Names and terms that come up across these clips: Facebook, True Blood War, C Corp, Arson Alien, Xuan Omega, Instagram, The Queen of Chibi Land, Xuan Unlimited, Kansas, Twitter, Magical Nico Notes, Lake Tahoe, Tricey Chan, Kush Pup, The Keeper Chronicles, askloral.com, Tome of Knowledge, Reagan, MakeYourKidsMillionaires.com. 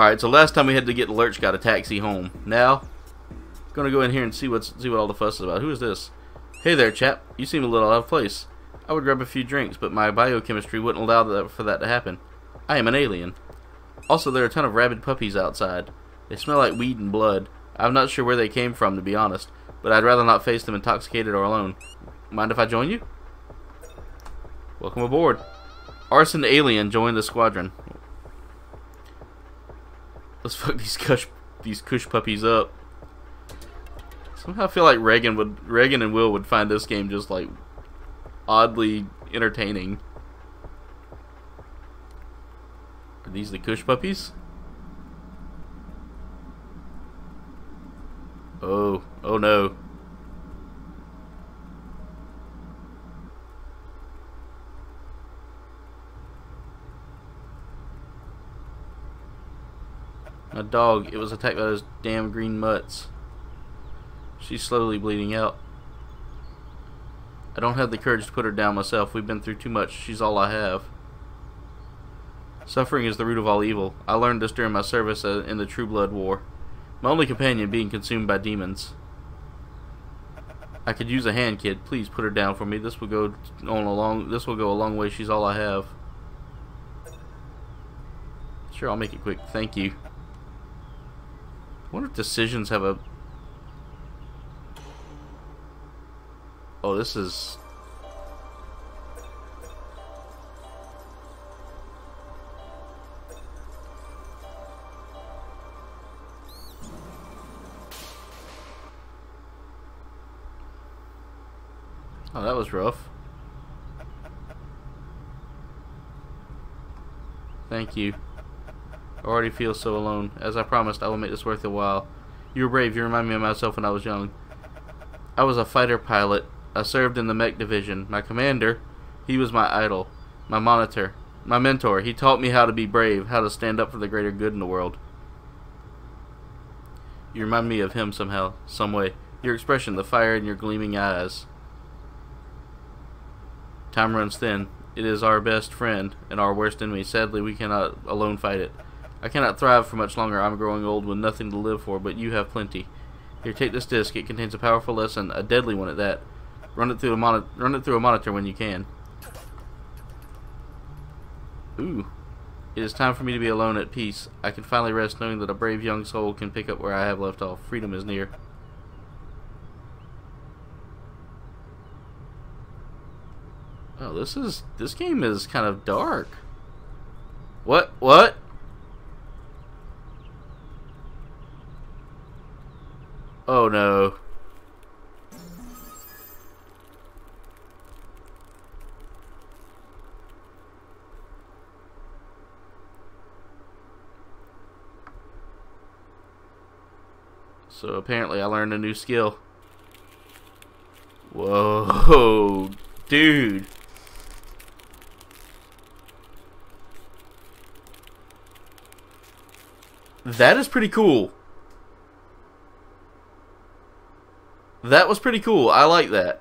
Alright, so last time we had to get Lurch got a taxi home. Now, I'm gonna go in here and see what all the fuss is about. Who is this? Hey there, chap. You seem a little out of place. I would grab a few drinks, but my biochemistry wouldn't allow for that to happen. I am an alien. Also, there are a ton of rabid puppies outside. They smell like weed and blood. I'm not sure where they came from, to be honest, but I'd rather not face them intoxicated or alone. Mind if I join you? Welcome aboard. Arson Alien joined the squadron. Let's fuck these cush puppies up. Somehow I feel like Reagan and Will would find this game just like oddly entertaining. Are these the cush puppies? Oh, oh no. My dog, it was attacked by those damn green mutts. She's slowly bleeding out. I don't have the courage to put her down myself. We've been through too much. She's all I have. Suffering is the root of all evil. I learned this during my service in the True Blood War. My only companion being consumed by demons. I could use a hand, kid. Please put her down for me. This will go a long way. She's all I have. Sure, I'll make it quick. Thank you. I wonder if decisions have a... Oh, this is... Oh, that was rough. Thank you. I already feel so alone. As I promised, I will make this worth a while. You were brave. You remind me of myself when I was young. I was a fighter pilot. I served in the mech division. My commander, he was my idol, my monitor, my mentor. He taught me how to be brave, how to stand up for the greater good in the world. You remind me of him somehow, some way. Your expression, the fire in your gleaming eyes. Time runs thin. It is our best friend and our worst enemy. Sadly, we cannot alone fight it. I cannot thrive for much longer. I'm growing old with nothing to live for, but you have plenty. Here, take this disc. It contains a powerful lesson, a deadly one at that. Run it through a monitor when you can. Ooh. It is time for me to be alone at peace. I can finally rest knowing that a brave young soul can pick up where I have left off. Freedom is near. Oh, this game is kind of dark. What? What? Oh no. So apparently I learned a new skill. Whoa, dude. That is pretty cool. That was pretty cool. I like that.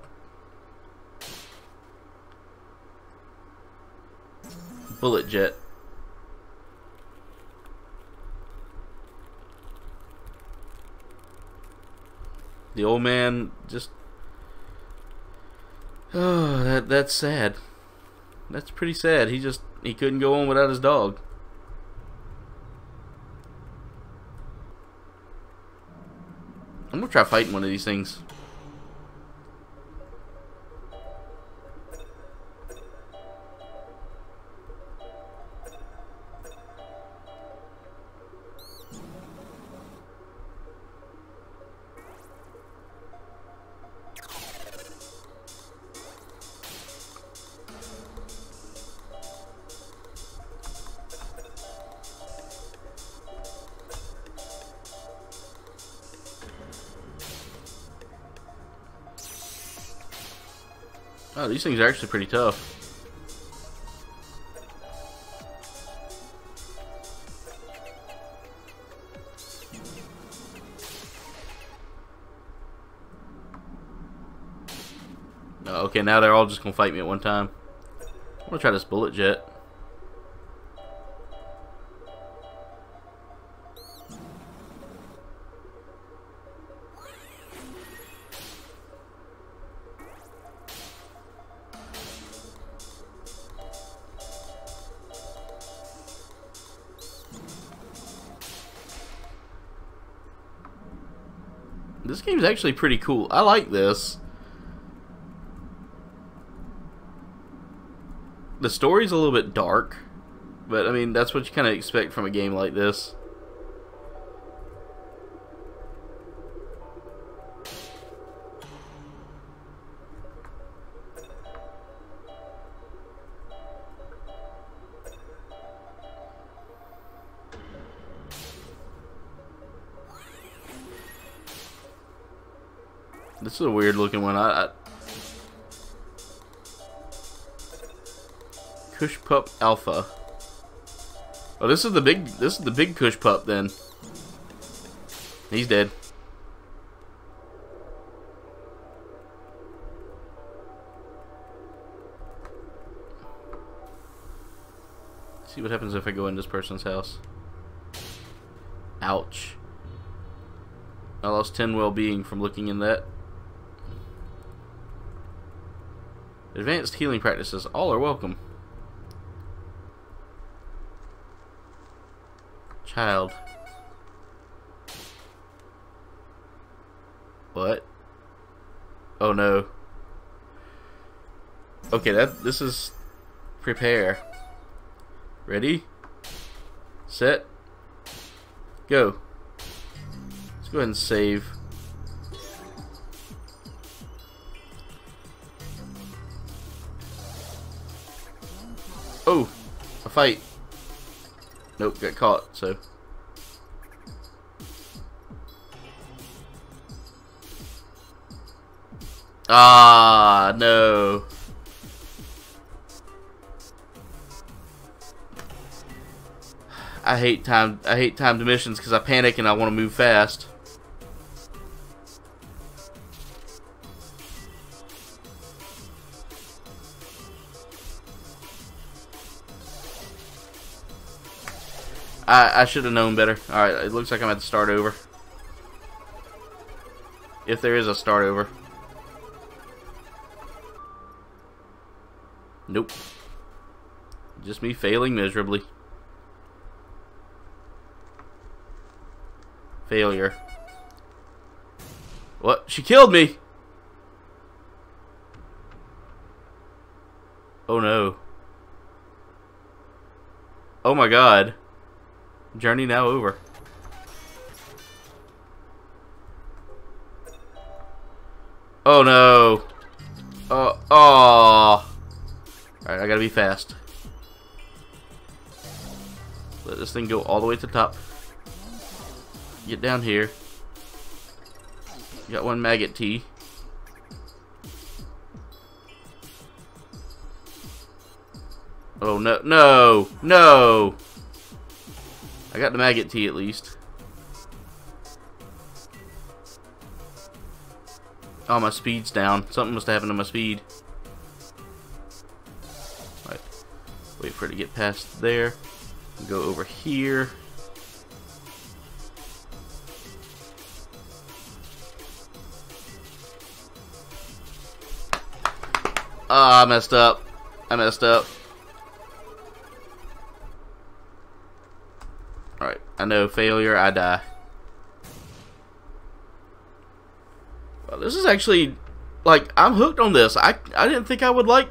Bullet jet. The old man just... Oh, that's sad. That's pretty sad. He couldn't go on without his dog. I'm gonna try fighting one of these things. Oh, these things are actually pretty tough. Oh, okay, now they're all just gonna fight me at one time. I'm gonna try this bullet jet. This game's actually pretty cool. I like this. The story's a little bit dark, but I mean, that's what you kind of expect from a game like this. This is a weird looking one. I Kush Pup Alpha. Oh, this is the big. This is the big Kush Pup. Then he's dead. Let's see what happens if I go in this person's house. Ouch! I lost 10 well-being from looking in that. Advanced healing practices. All are welcome. Child. What? Oh no. Okay, this is prepare. Ready? Set. Go. Let's go ahead and save. Oh, a fight. Nope, got caught, so. Ah, no. I hate timed missions because I panic and I want to move fast. I should have known better. Alright, it looks like I'm at the start over. If there is a start over. Nope. Just me failing miserably. Failure. What? She killed me! Oh no. Oh my god. Journey now over. Oh no. Oh. Oh. Alright, I gotta be fast. Let this thing go all the way to the top. Get down here. Got one maggot tea. Oh no. No. No. I got the maggot tea at least. Oh, my speed's down. Something must have happened to my speed. Alright. Wait for it to get past there. Go over here. Ah, oh, I messed up. I messed up. Alright, I know. Failure, I die. Well, this is actually... Like, I'm hooked on this. I didn't think I would like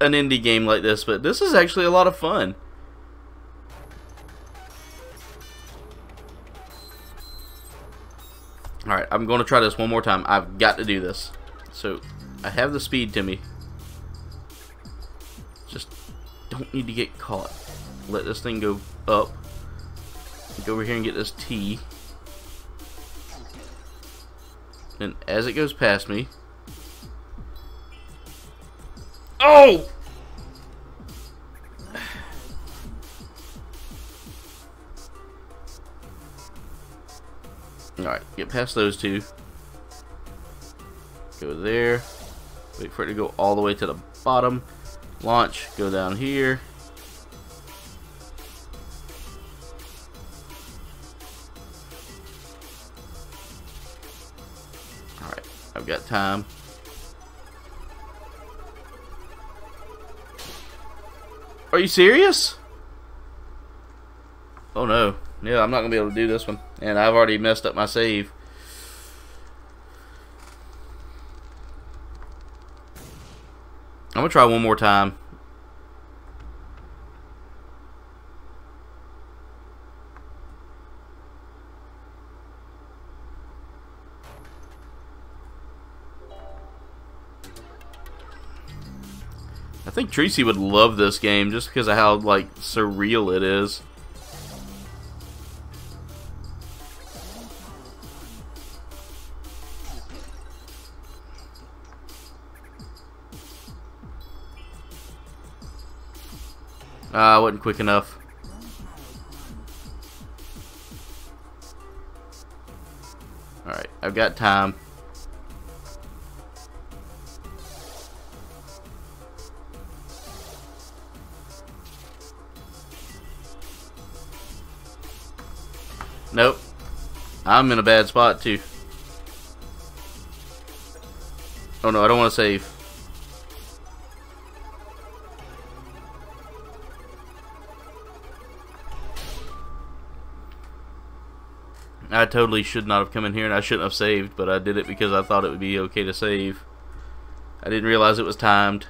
an indie game like this, but this is actually a lot of fun. Alright, I'm going to try this one more time. I've got to do this. So, I have the speed to me. Just don't need to get caught. Let this thing go up. Go over here and get this tea. And as it goes past me. Oh! Alright, get past those two. Go there. Wait for it to go all the way to the bottom. Launch. Go down here. I've got time. Are you serious? Oh no. Yeah, I'm not gonna be able to do this one. And I've already messed up my save. I'm gonna try one more time. I think Tracy would love this game just because of how like surreal it is. I wasn't quick enough. Alright, I've got time. Nope. I'm in a bad spot too. Oh no, I don't want to save. I totally should not have come in here, and I shouldn't have saved, but I did it because I thought it would be okay to save. I didn't realize it was timed.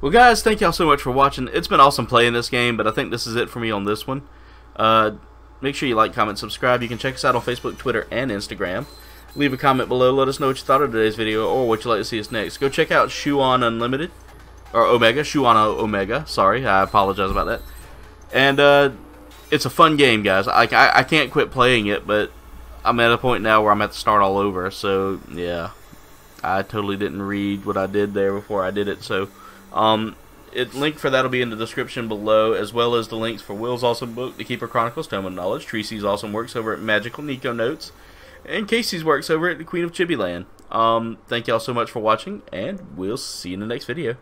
Well guys, thank y'all so much for watching. It's been awesome playing this game, but I think this is it for me on this one. Make sure you like, comment, subscribe. You can check us out on Facebook, Twitter, and Instagram. Leave a comment below. Let us know what you thought of today's video or what you'd like to see us next. Go check out Xuan Unlimited. Or Omega, Xuan Omega, sorry, I apologize about that. And it's a fun game, guys. I can't quit playing it, but I'm at a point now where I'm at to start all over. So, yeah, I totally didn't read what I did there before I did it. So, link for that will be in the description below, as well as the links for Will's awesome book, The Keeper Chronicles, Tome of Knowledge, Tracy's awesome works over at Magical Nico Notes, and Casey's works over at The Queen of Chibi Land. Thank y'all so much for watching, and we'll see you in the next video.